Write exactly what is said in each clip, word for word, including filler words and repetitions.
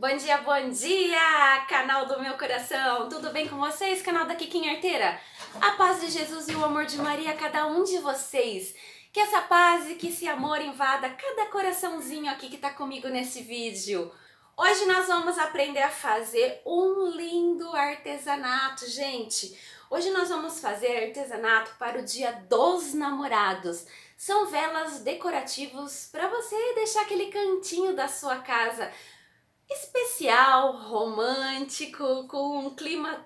Bom dia, bom dia, canal do meu coração! Tudo bem com vocês, canal da Kikinha Arteira? A paz de Jesus e o amor de Maria a cada um de vocês. Que essa paz e que esse amor invada cada coraçãozinho aqui que tá comigo nesse vídeo. Hoje nós vamos aprender a fazer um lindo artesanato, gente. Hoje nós vamos fazer artesanato para o Dia dos Namorados. São velas decorativos para você deixar aquele cantinho da sua casa especial, romântico, com um clima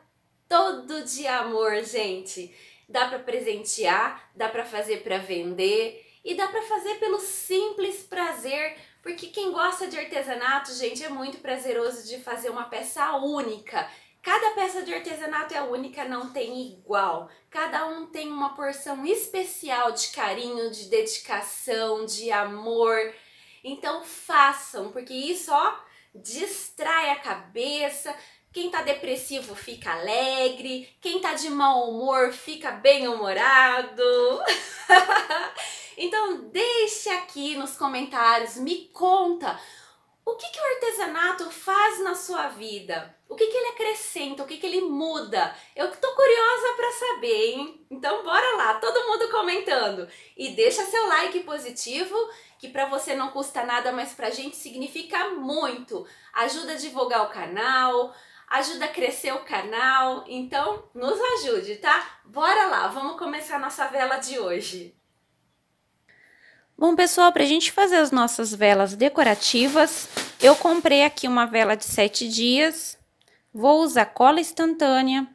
todo de amor, gente. Dá para presentear, dá para fazer para vender e dá para fazer pelo simples prazer, porque quem gosta de artesanato, gente, é muito prazeroso de fazer uma peça única. Cada peça de artesanato é única, não tem igual. Cada um tem uma porção especial de carinho, de dedicação, de amor. Então façam, porque isso, ó, distrai a cabeça, quem tá depressivo fica alegre, quem tá de mau humor fica bem-humorado. Então deixe aqui nos comentários, me conta o que que o artesanato faz na sua vida, o que que ele acrescenta, o que que ele muda. Eu tô curiosa pra saber, hein? Então bora lá, todo mundo comentando. E deixa seu like positivo, que pra você não custa nada, mas pra gente significa muito. Ajuda a divulgar o canal, ajuda a crescer o canal, então nos ajude, tá? Bora lá, vamos começar a nossa vela de hoje. Bom, pessoal, pra gente fazer as nossas velas decorativas, eu comprei aqui uma vela de sete dias, vou usar cola instantânea,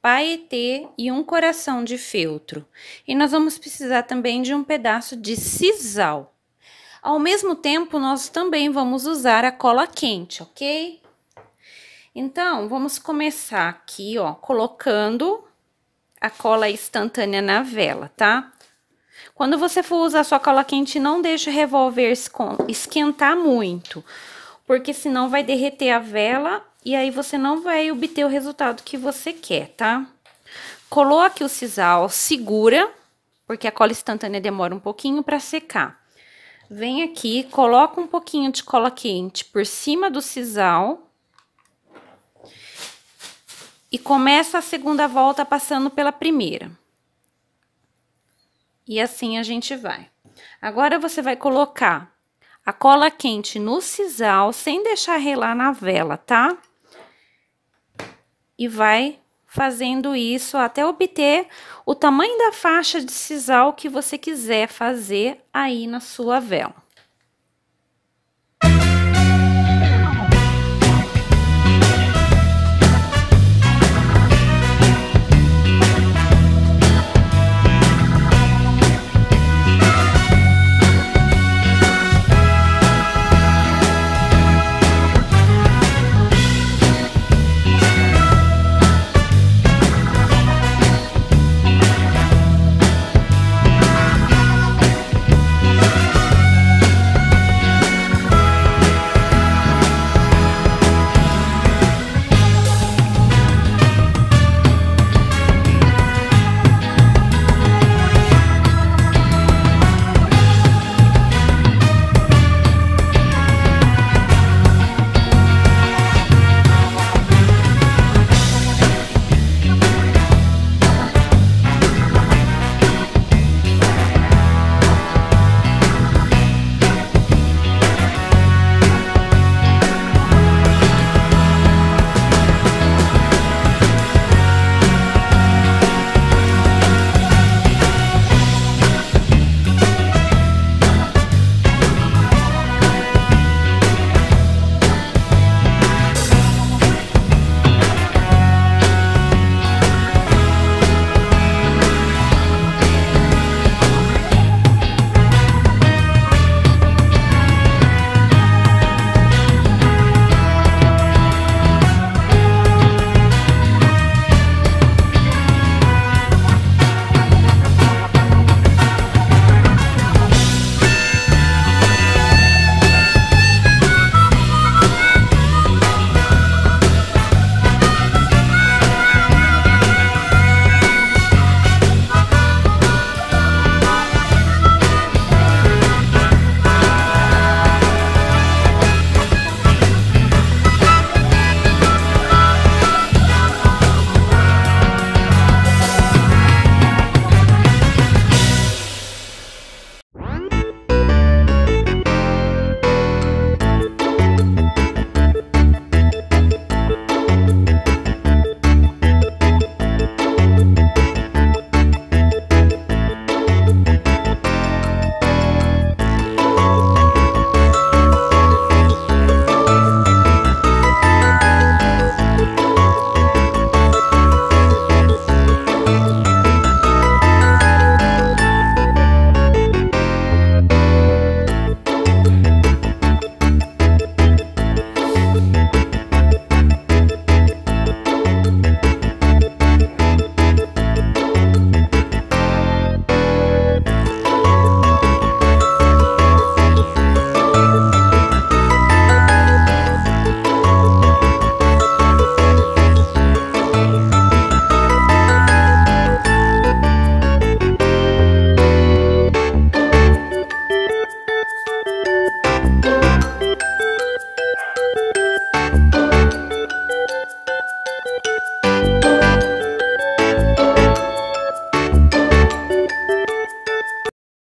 paetê e um coração de feltro. E nós vamos precisar também de um pedaço de sisal. Ao mesmo tempo, nós também vamos usar a cola quente, ok? Então, vamos começar aqui, ó, colocando a cola instantânea na vela, tá? Quando você for usar sua cola quente, não deixe revolver esquentar muito, porque senão vai derreter a vela e aí você não vai obter o resultado que você quer, tá? Colou aqui o sisal, segura, porque a cola instantânea demora um pouquinho para secar. Vem aqui, coloca um pouquinho de cola quente por cima do sisal e começa a segunda volta passando pela primeira. E assim a gente vai. Agora você vai colocar a cola quente no sisal sem deixar relar na vela, tá? E vai fazendo isso até obter o tamanho da faixa de sisal que você quiser fazer aí na sua vela.